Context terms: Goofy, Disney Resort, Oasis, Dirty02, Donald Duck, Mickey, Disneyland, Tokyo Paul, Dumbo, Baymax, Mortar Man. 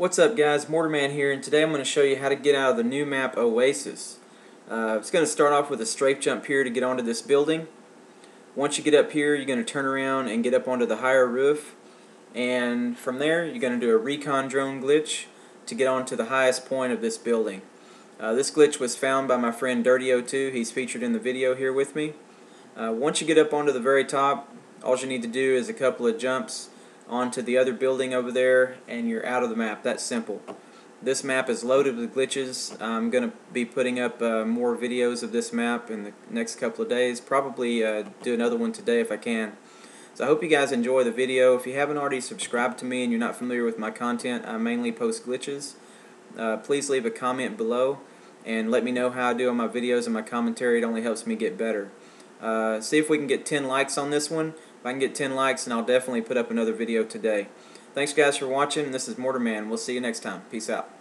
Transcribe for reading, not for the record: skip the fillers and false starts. What's up guys, Mortar Man here, and today I'm going to show you how to get out of the new map Oasis. It's going to start off with a strafe jump here to get onto this building. Once you get up here, you're going to turn around and get up onto the higher roof, and from there you're going to do a recon drone glitch to get onto the highest point of this building. This glitch was found by my friend Dirty02, he's featured in the video here with me. Once you get up onto the very top, all you need to do is a couple of jumps onto the other building over there and you're out of the map. That's simple. This map is loaded with glitches. I'm going to be putting up more videos of this map in the next couple of days. Probably do another one today if I can. So I hope you guys enjoy the video. If you haven't already subscribed to me and you're not familiar with my content, I mainly post glitches. Please leave a comment below and let me know how I do on my videos and my commentary. It only helps me get better. See if we can get 10 likes on this one. If I can get 10 likes, and I'll definitely put up another video today. Thanks guys for watching. This is Mortar Man. We'll see you next time. Peace out.